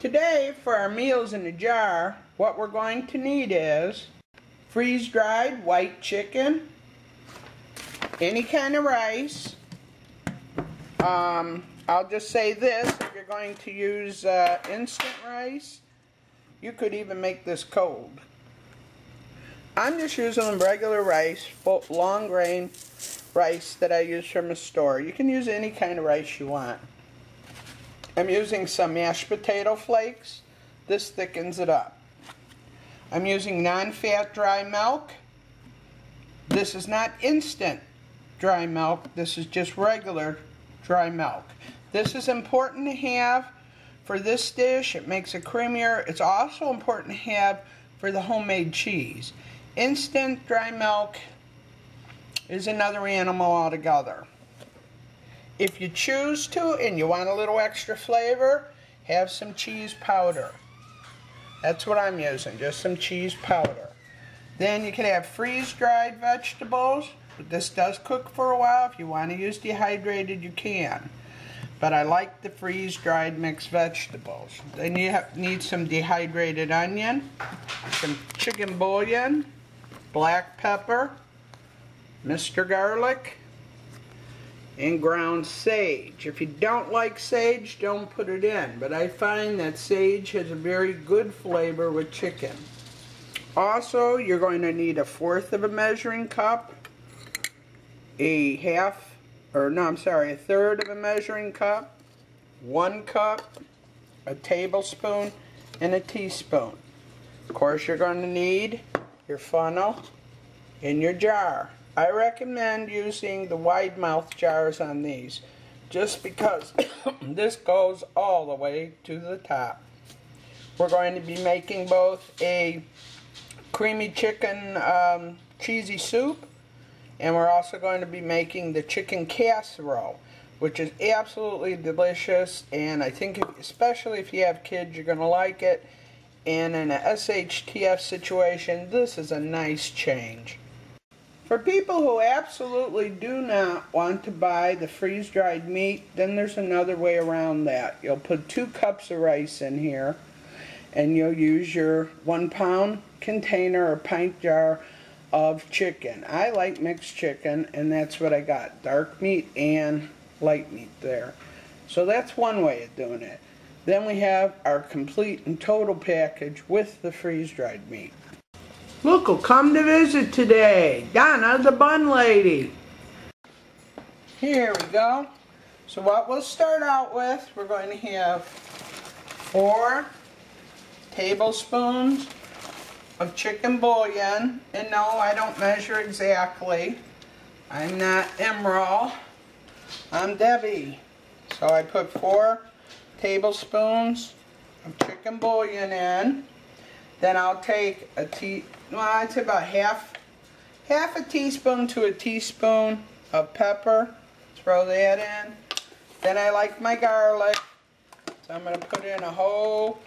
Today, for our meals in a jar, what we're going to need is freeze-dried white chicken, any kind of rice. I'll just say this, if you're going to use instant rice, you could even make this cold. I'm just using regular rice, long grain rice that I use from a store. You can use any kind of rice you want. I'm using some mashed potato flakes. This thickens it up. I'm using non-fat dry milk. This is not instant dry milk. This is just regular dry milk. This is important to have for this dish. It makes it creamier. It's also important to have for the homemade cheese. Instant dry milk is another animal altogether. If you choose to and you want a little extra flavor, have some cheese powder. That's what I'm using, just some cheese powder. Then you can have freeze-dried vegetables. This does cook for a while. If you want to use dehydrated, you can. But I like the freeze-dried mixed vegetables. Then you need some dehydrated onion, some chicken bouillon, black pepper, Mr. Garlic, and ground sage. If you don't like sage, don't put it in. But I find that sage has a very good flavor with chicken. Also, you're going to need 1/4 of a measuring cup, a 1/3 of a measuring cup, 1 cup, a tablespoon, and a teaspoon. Of course, you're going to need your funnel and your jar. I recommend using the wide mouth jars on these, just because this goes all the way to the top. We're going to be making both a creamy chicken cheesy soup, and we're also going to be making the chicken casserole, which is absolutely delicious, and I think especially if you have kids, you're going to like it. And in an SHTF situation, this is a nice change. For people who absolutely do not want to buy the freeze-dried meat, then there's another way around that. You'll put 2 cups of rice in here, and you'll use your 1-pound container or pint jar of chicken. I like mixed chicken, and that's what I got, dark meat and light meat there. So that's one way of doing it. Then we have our complete and total package with the freeze-dried meat. Look who come to visit today, Donna the Bun Lady. Here we go. So what we'll start out with, we're going to have 4 tablespoons of chicken bouillon, and no, I don't measure exactly. I'm not Emerald, I'm Debbie. So I put 4 tablespoons of chicken bouillon in. Then I'll take I'd say about half a teaspoon to a teaspoon of pepper. Throw that in. Then I like my garlic, so I'm going to put in a whole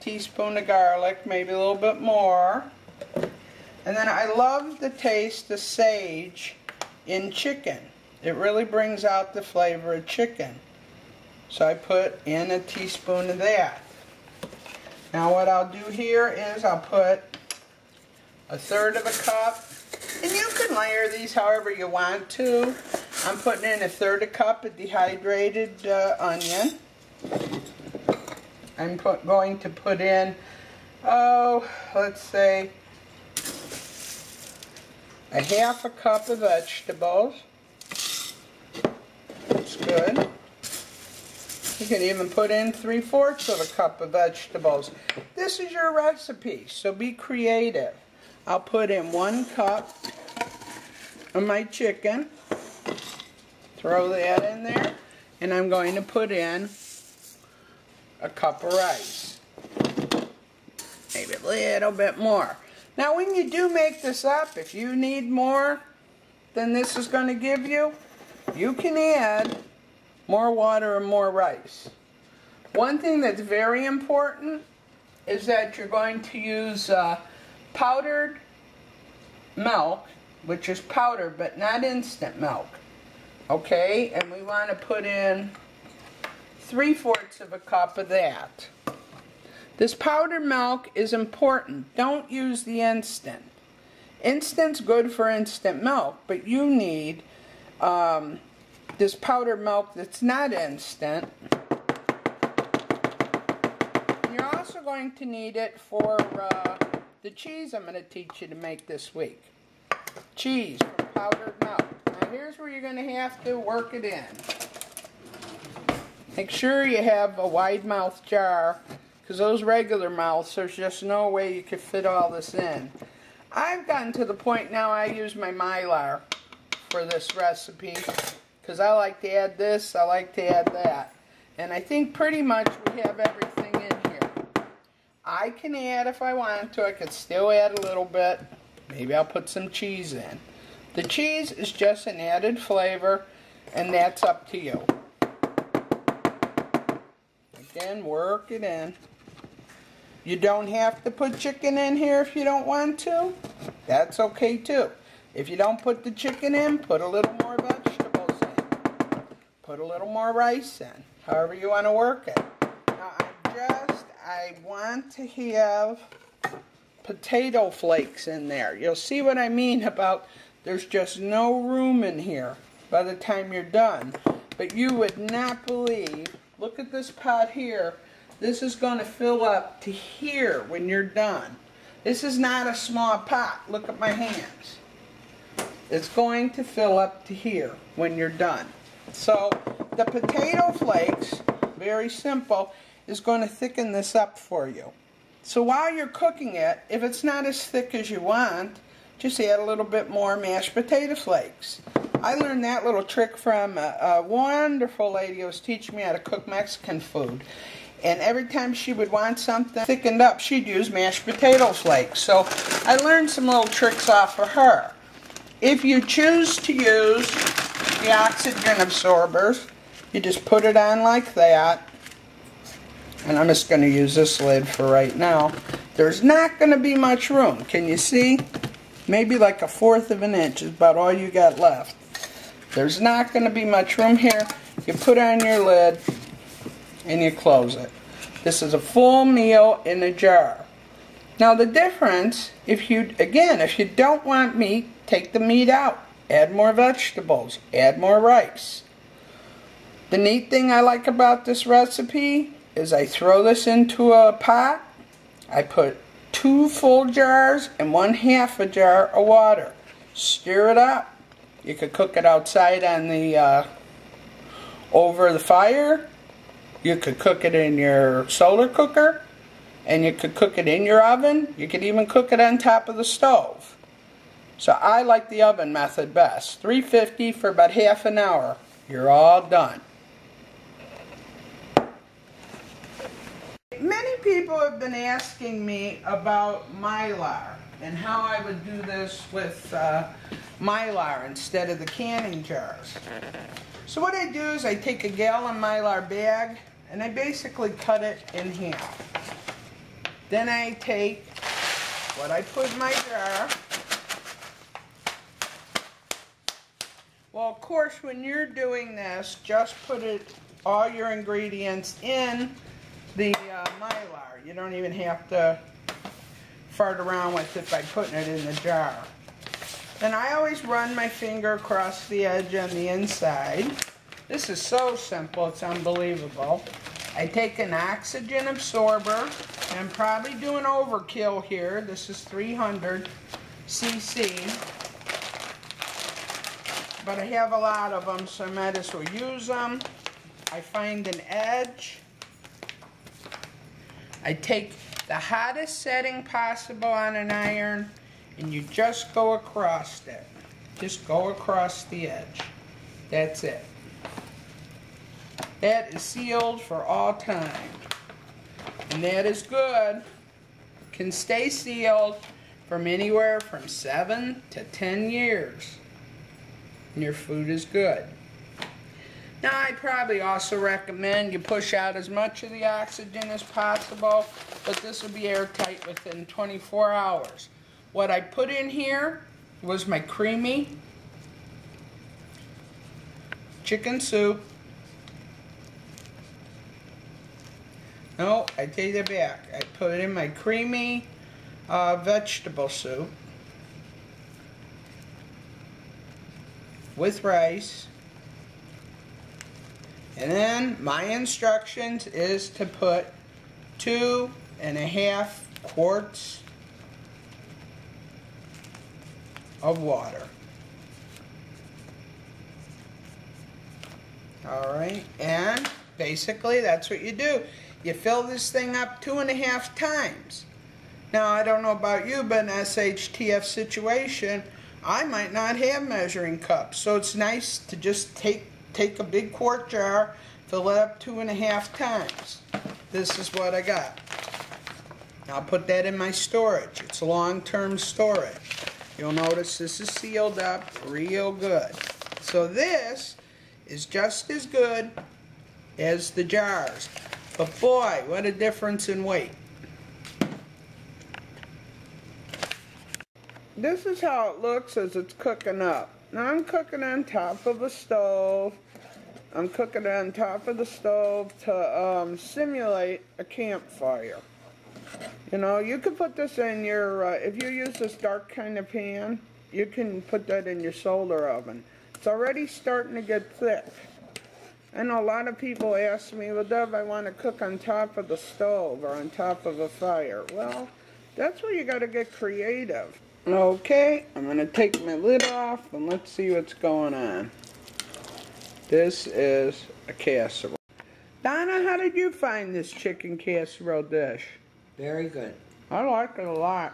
teaspoon of garlic, maybe a little bit more. And then I love the taste of sage in chicken. It really brings out the flavor of chicken. So I put in a teaspoon of that. Now what I'll do here is I'll put 1/3 of a cup, and you can layer these however you want to. I'm putting in 1/3 cup of dehydrated onion. I'm going to put in, let's say 1/2 cup of vegetables. That's good. You can even put in 3/4 of a cup of vegetables. This is your recipe, so be creative. I'll put in 1 cup of my chicken. Throw that in there. And I'm going to put in 1 cup of rice, maybe a little bit more. Now when you do make this up, if you need more than this is going to give you, you can add more water and more rice. One thing that's very important is that you're going to use powdered milk, which is powdered but not instant milk, okay? And we want to put in 3/4 of a cup of that. This powdered milk is important. Don't use the instant. Instant's good for instant milk, but you need this powdered milk that's not instant. You're also going to need it for the cheese I'm going to teach you to make this week. Cheese from powdered milk. Now here's where you're going to have to work it in. Make sure you have a wide mouth jar, because those regular mouths, there's just no way you could fit all this in. I've gotten to the point now I use my Mylar for this recipe, because I like to add this, I like to add that. And I think pretty much we have everything in here. I can add if I want to, I could still add a little bit. Maybe I'll put some cheese in. The cheese is just an added flavor, and that's up to you. Again, work it in. You don't have to put chicken in here if you don't want to. That's okay too. If you don't put the chicken in, put a little more vegetables in. Put a little more rice in. However you want to work it. Now I want to have potato flakes in there. You'll see what I mean about there's just no room in here by the time you're done. But you would not believe, look at this pot here. This is going to fill up to here when you're done. This is not a small pot. Look at my hands. It's going to fill up to here when you're done. So the potato flakes, very simple, is going to thicken this up for you. So while you're cooking it, if it's not as thick as you want, just add a little bit more mashed potato flakes. I learned that little trick from a wonderful lady who was teaching me how to cook Mexican food. And every time she would want something thickened up, she'd use mashed potato flakes. So I learned some little tricks off of her. If you choose to use the oxygen absorbers, you just put it on like that. And I'm just going to use this lid for right now. There's not going to be much room. Can you see? Maybe like 1/4 of an inch is about all you got left. There's not going to be much room here. You put on your lid and you close it. This is a full meal in a jar. Now the difference, if you don't want meat, take the meat out. Add more vegetables. Add more rice. The neat thing I like about this recipe is I throw this into a pot. I put 2 full jars and 1/2 a jar of water. Stir it up. You could cook it outside on the over the fire. You could cook it in your solar cooker, and you could cook it in your oven. You could even cook it on top of the stove. So I like the oven method best. 350 for about 1/2 an hour. You're all done. Many people have been asking me about Mylar and how I would do this with Mylar instead of the canning jars. So what I do is I take a gallon Mylar bag, and I basically cut it in half. Then I take what I put in my jar. Well, of course, when you're doing this, just put all your ingredients in the Mylar. You don't even have to fart around with it by putting it in the jar. And I always run my finger across the edge on the inside. This is so simple, it's unbelievable. I take an oxygen absorber, and I'm probably doing overkill here. This is 300 cc, but I have a lot of them, so I might as well use them. I find an edge. I take the hottest setting possible on an iron, and you just go across it. Just go across the edge. That's it. That is sealed for all time. And that is good. Can stay sealed from anywhere from 7 to 10 years. And your food is good. Now I probably also recommend you push out as much of the oxygen as possible, but this will be airtight within 24 hours. What I put in here was my creamy chicken soup. No, I take it back. I put in my creamy vegetable soup with rice. And then my instructions is to put 2.5 quarts of water. Alright, and basically that's what you do. You fill this thing up 2.5 times. Now I don't know about you, but in an SHTF situation, I might not have measuring cups. So it's nice to just take a big quart jar, fill it up 2.5 times. This is what I got. I'll put that in my storage. It's long-term storage. You'll notice this is sealed up real good. So this is just as good as the jars. But boy, what a difference in weight. This is how it looks as it's cooking up. Now I'm cooking on top of a stove. I'm cooking on top of the stove to simulate a campfire. You know, you could put this in your, if you use this dark kind of pan, you can put that in your solar oven. It's already starting to get thick. I know a lot of people ask me, well, Deb, I want to cook on top of the stove or on top of a fire. Well, that's where you got to get creative. Okay, I'm going to take my lid off and let's see what's going on. This is a casserole. Donna, how did you find this chicken casserole dish? Very good. I like it a lot.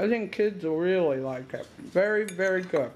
I think kids will really like it. Very, very good.